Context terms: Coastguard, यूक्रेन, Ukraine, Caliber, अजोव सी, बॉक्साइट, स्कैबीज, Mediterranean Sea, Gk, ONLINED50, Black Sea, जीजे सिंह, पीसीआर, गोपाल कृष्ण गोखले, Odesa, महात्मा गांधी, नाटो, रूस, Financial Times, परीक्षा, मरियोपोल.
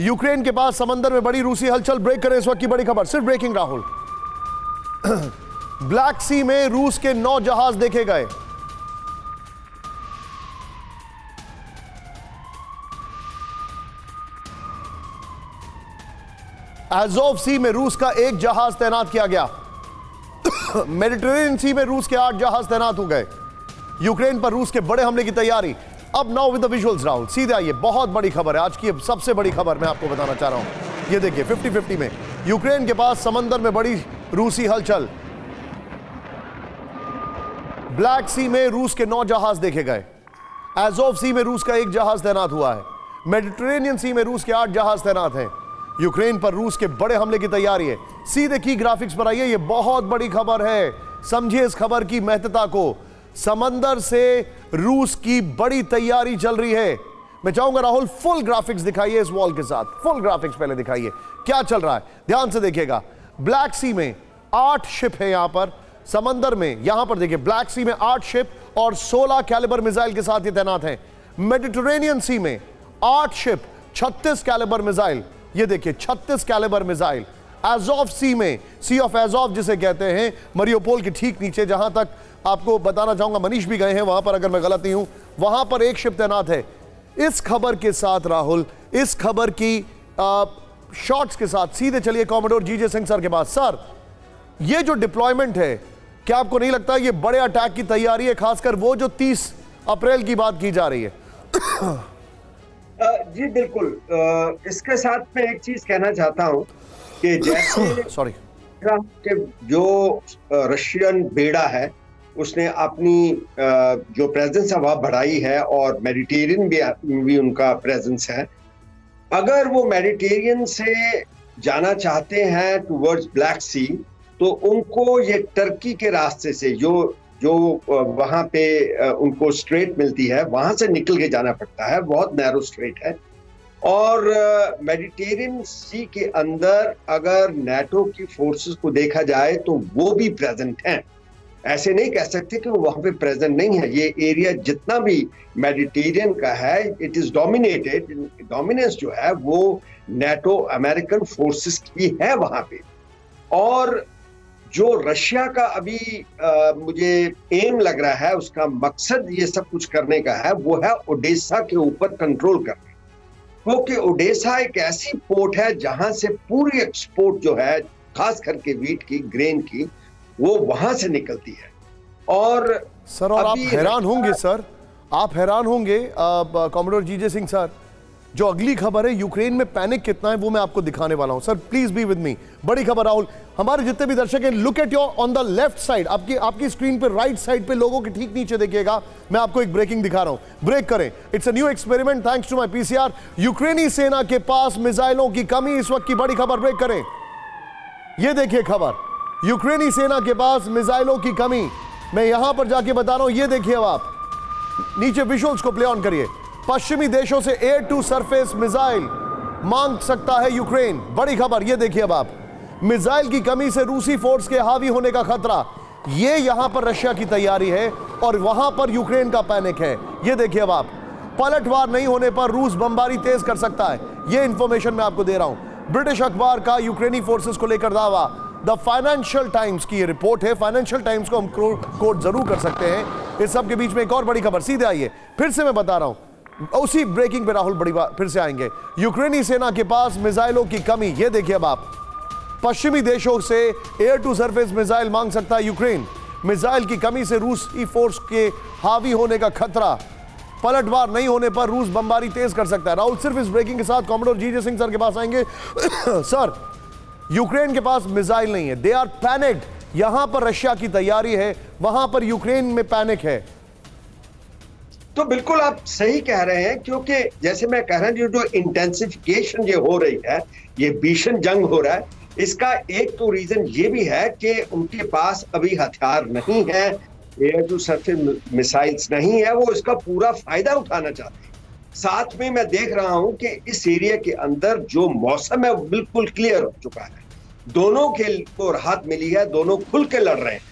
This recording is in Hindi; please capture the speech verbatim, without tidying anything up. यूक्रेन के पास समंदर में बड़ी रूसी हलचल। ब्रेक करें इस वक्त की बड़ी खबर, सिर्फ ब्रेकिंग राहुल। ब्लैक सी में रूस के नौ जहाज देखे गए। अज़ोव सी में रूस का एक जहाज तैनात किया गया। मेडिटेरेनियन सी में रूस के आठ जहाज तैनात हो गए। यूक्रेन पर रूस के बड़े हमले की तैयारी। अब now with the visuals Rahul, सीधा ये बहुत बड़ी खबर है आज की, सबसे बड़ी खबर मैं आपको बताना चाह रहा हूं। ये देखिए फिफ्टी फिफ्टी में यूक्रेन के पास समंदर में बड़ी रूसी हलचल। ब्लैक सी में रूस के नौ जहाज देखे गए। अज़ोव सी में रूस का एक जहाज तैनात हुआ है। मेडिटेरेनियन सी में रूस के आठ जहाज तैनात हैं। यूक्रेन पर रूस के बड़े हमले की तैयारी है। सीधे की ग्राफिक्स पर आइए, ये बहुत बड़ी खबर है, समझिए इस खबर की महत्ता को। समंदर से रूस की बड़ी तैयारी चल रही है। मैं चाहूंगा राहुल फुल ग्राफिक्स दिखाइए इस वॉल के साथ, फुल ग्राफिक्स पहले दिखाइए क्या चल रहा है। ध्यान से देखिएगा, ब्लैक सी में आठ शिप है यहां पर समंदर में। यहां पर देखिए ब्लैक सी में आठ शिप और सोलह कैलिबर मिसाइल के साथ ये तैनात हैं। मेडिटेरेनियन सी में आठ शिप, छत्तीस कैलिबर मिसाइल, ये देखिए छत्तीस कैलिबर मिसाइल। अज़ोव सी में, सी ऑफ अज़ोव जिसे कहते हैं, मरियोपोल के ठीक नीचे, जहां तक आपको बताना चाहूंगा मनीष भी गए हैं वहां पर अगर मैं गलत नहीं हूं, वहां पर एक शिप तैनात है। इस खबर के साथ राहुल, इस खबर की शॉट्स के साथ सीधे चलिए कॉमोडोर जीजे सिंह सर के पास। सर, ये जो डिप्लॉयमेंट है, क्या आपको नहीं लगता ये बड़े अटैक की तैयारी है, खासकर वो जो तीस अप्रैल की बात की जा रही है? जी बिल्कुल, इसके साथ मैं एक चीज कहना चाहता हूँ कि जैसे सॉरी जो रशियन बेड़ा है उसने अपनी जो प्रेजेंस है वहाँ बढ़ाई है और मेडिटेरियन भी, भी उनका प्रेजेंस है। अगर वो मेडिटेरियन से जाना चाहते हैं टुवर्ड्स ब्लैक सी, तो उनको ये टर्की के रास्ते से जो जो वहाँ पे उनको स्ट्रेट मिलती है वहाँ से निकल के जाना पड़ता है, बहुत नैरो स्ट्रेट है। और मेडिटेरियन सी के अंदर अगर नाटो की फोर्सेस को देखा जाए तो वो भी प्रेजेंट हैं, ऐसे नहीं कह सकते कि वो वहाँ पे प्रेजेंट नहीं है। ये एरिया जितना भी मेडिटेरियन का है, इट इज डोमिनेटेड, डोमिनेंस जो है वो नाटो अमेरिकन फोर्सेस की है वहाँ पे। और जो रशिया का अभी आ, मुझे एम लग रहा है, उसका मकसद ये सब कुछ करने का है, वो है ओडेसा के ऊपर कंट्रोल करना, क्योंकि ओडेसा एक ऐसी पोर्ट है जहां से पूरी एक्सपोर्ट जो है खास करके वीट की, ग्रेन की, वो वहां से निकलती है। और सर और आप हैरान होंगे सर, आप हैरान होंगे कॉमोडोर जीजे सिंह सर, जो अगली खबर है यूक्रेन में पैनिक कितना है वो मैं आपको दिखाने वाला हूं। Sir please be with me, बड़ी खबर राहुल। हमारे जितने भी दर्शक हैं, look at your on the left side, आपकी आपकी स्क्रीन पर राइट साइड पे लोगों के ठीक नीचे देखिएगा, मैं आपको एक ब्रेकिंग दिखा रहा हूं। ब्रेक करें, it's a new experiment thanks to my पीसीआर। यूक्रेनी सेना के पास मिसाइलों की कमी, इस वक्त की बड़ी खबर। ब्रेक करें, यह देखिए खबर, यूक्रेनी सेना के पास मिसाइलों की कमी। मैं यहां पर जाके बता रहा हूं, ये देखिए, अब आप नीचे विजुअल्स को प्ले ऑन करिए। पश्चिमी देशों से एयर टू सरफेस मिसाइल मांग सकता है यूक्रेन, बड़ी खबर। ये देखिए अब आप, मिसाइल की कमी से रूसी फोर्स के हावी होने का खतरा, ये यहां पर रशिया की तैयारी है और वहां पर यूक्रेन का पैनिक है। ये देखिए अब आप, पलटवार नहीं होने पर रूस बमबारी तेज कर सकता है, ये इंफॉर्मेशन मैं आपको दे रहा हूं। ब्रिटिश अखबार का यूक्रेनी फोर्सेस को लेकर दावा, द फाइनेंशियल टाइम्स की ये रिपोर्ट है, फाइनेंशियल टाइम्स को हम कोट जरूर कर सकते हैं। इस सब के बीच में एक और बड़ी खबर, सीधे आइए, फिर से मैं बता रहा हूं, उसी ब्रेकिंग पे राहुल बड़ी बात फिर से आएंगे। यूक्रेनी सेना के पास मिसाइलों की कमी, ये देखिए अब आप, पश्चिमी देशों से एयर टू सरफेस मिसाइल मांग सकता है यूक्रेन, मिसाइल की कमी से रूसी फोर्स के हावी होने का खतरा, पलटवार नहीं होने पर रूस बमबारी तेज कर सकता है। राहुल सिर्फ इस ब्रेकिंग के साथ कॉमोडोर जीजे सिंह सर के पास आएंगे। सर, यूक्रेन के पास मिसाइल नहीं है, दे आर पैनिक्ड, यहां पर रशिया की तैयारी है, वहां पर यूक्रेन में पैनिक है। तो बिल्कुल आप सही कह रहे हैं, क्योंकि जैसे मैं कह रहा हूँ, जो इंटेंसिफिकेशन ये हो रही है, ये भीषण जंग हो रहा है, इसका एक तो रीजन ये भी है कि उनके पास अभी हथियार नहीं है, एयर टू सरफेस मिसाइल्स नहीं है, वो इसका पूरा फायदा उठाना चाहते हैं। साथ में मैं देख रहा हूं कि इस एरिया के अंदर जो मौसम है बिल्कुल क्लियर हो चुका है, दोनों के को राहत मिली है, दोनों खुल के लड़ रहे हैं।